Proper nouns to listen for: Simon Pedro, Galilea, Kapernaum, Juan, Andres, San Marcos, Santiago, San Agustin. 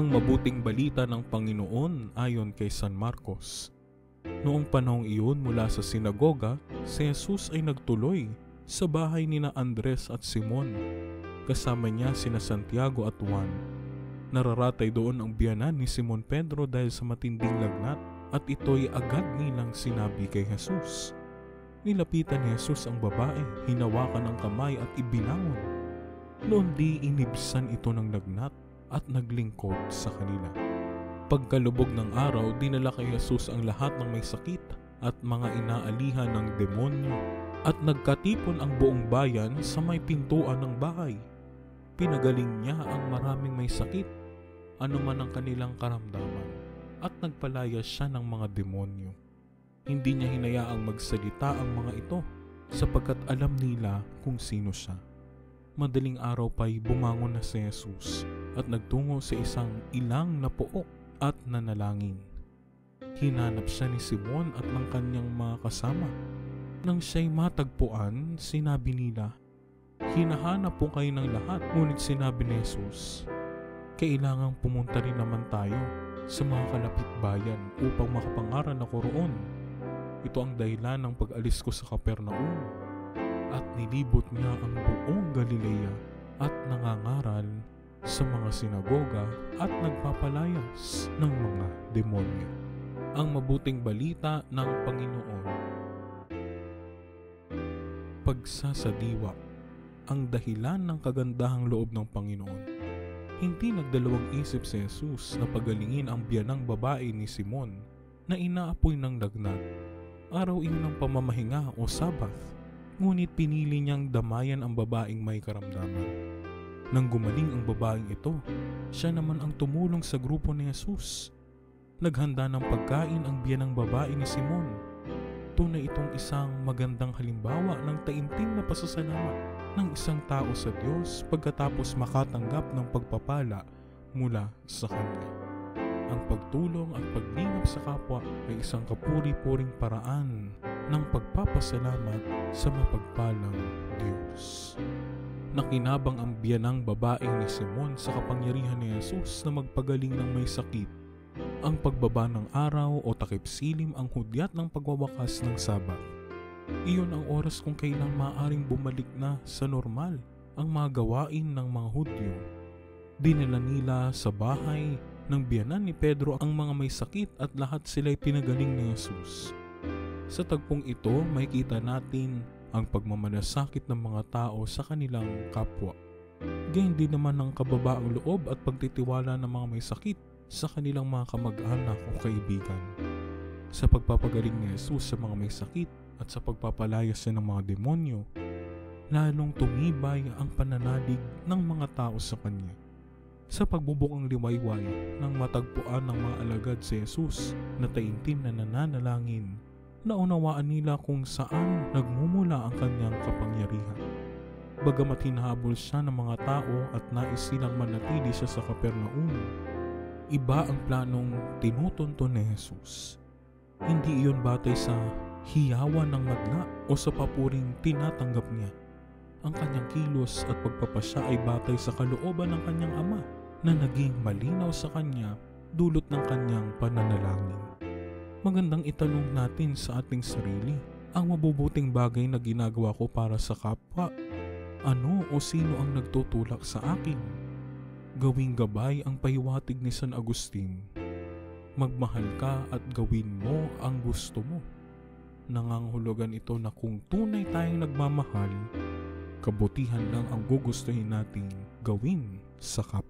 ang mabuting balita ng Panginoon ayon kay San Marcos. Noong panahong iyon mula sa sinagoga, si Jesus ay nagtuloy sa bahay nina Andres at Simon. Kasama niya sina Santiago at Juan. Nararatay doon ang biyanan ni Simon Pedro dahil sa matinding lagnat at ito'y agad nilang sinabi kay Jesus. Nilapitan ni Jesus ang babae, hinawakan ang kamay at ibinangon. Noon di inibsan ito ng lagnat at naglingkod sa kanila. Pagkalubog ng araw, dinala kay Jesus ang lahat ng may sakit at mga inaalihan ng demonyo at nagkatipon ang buong bayan sa may pintuan ng bahay. Pinagaling niya ang maraming may sakit, anuman ang kanilang karamdaman, at nagpalaya siya ng mga demonyo. Hindi niya hinayaang magsalita ang mga ito sapagkat alam nila kung sino siya. Madaling araw pa'y bumangon na si Jesus at nagtungo sa isang ilang na pook at nanalangin. Hinanap siya ni Simon at ng kanyang mga kasama. Nang siya'y matagpuan, sinabi nila, "Hinahanap po kayo ng lahat," ngunit sinabi ni Jesus, "Kailangang pumunta rin naman tayo sa mga kalapit bayan upang makapangaral ako roon. Ito ang dahilan ng pag-alis ko sa Kapernaum." At nilibot niya ang buong Galilea at nangangaral sa mga sinagoga at nagpapalayas ng mga demonyo. Ang mabuting balita ng Panginoon. Pagsasadiwa, ang dahilan ng kagandahang loob ng Panginoon. Hindi nagdalawang isip si Jesus na pagalingin ang biyanang babae ni Simon na inaapoy ng lagnat. Araw iyon ng pamamahinga o Sabbath, ngunit pinili niyang damayan ang babaeng may karamdaman. Nang gumaling ang babaeng ito, siya naman ang tumulong sa grupo ni Jesus. Naghanda ng pagkain ang biyanang babae ni Simon. Tunay itong isang magandang halimbawa ng taimtim na pasasalamat ng isang tao sa Diyos pagkatapos makatanggap ng pagpapala mula sa Kanya. Ang pagtulong at paglingap sa kapwa ay isang kapuri-puring paraan ng pagpapasalamat sa mapagpalang Diyos. Nakinabang ang biyanang babae ni Simon sa kapangyarihan ni Jesus na magpagaling ng may sakit. Ang pagbaba ng araw o takipsilim ang hudyat ng pagwawakas ng Sabat. Iyon ang oras kung kailang maaaring bumalik na sa normal ang mga gawain ng mga Hudyo. Dinala nila sa bahay nang biyanan ni Pedro ang mga may sakit at lahat sila'y pinagaling ni Jesus. Sa tagpong ito, makikita natin ang pagmamalasakit ng mga tao sa kanilang kapwa. Gayun din naman ang kababaang loob at pagtitiwala ng mga may sakit sa kanilang mga kamag-anak o kaibigan. Sa pagpapagaling ni Jesus sa mga may sakit at sa pagpapalayas niya ng mga demonyo, lalong tumibay ang pananalig ng mga tao sa Kanya. Sa pagbubukang liwayway ng matagpuan ng mga alagad si Jesus na taimtim na nananalangin, naunawaan nila kung saan nagmumula ang kanyang kapangyarihan. Bagamat hinahabol siya ng mga tao at nais silang manatili siya sa Kapernaum, iba ang planong tinutunto ni Jesus. Hindi iyon batay sa hiyawan ng madla o sa papuring tinatanggap niya. Ang kanyang kilos at pagpapasya ay batay sa kalooban ng kanyang Ama na naging malinaw sa kanya dulot ng kanyang pananalangin. Magandang itanong natin sa ating sarili, ang mabubuting bagay na ginagawa ko para sa kapwa, ano o sino ang nagtutulak sa akin? Gawing gabay ang pahiwatig ni San Agustin. Magmahal ka at gawin mo ang gusto mo. Nangangahulugan ito na kung tunay tayong nagmamahal, kabutihan lang ang gugustuhin nating gawin sa kapwa.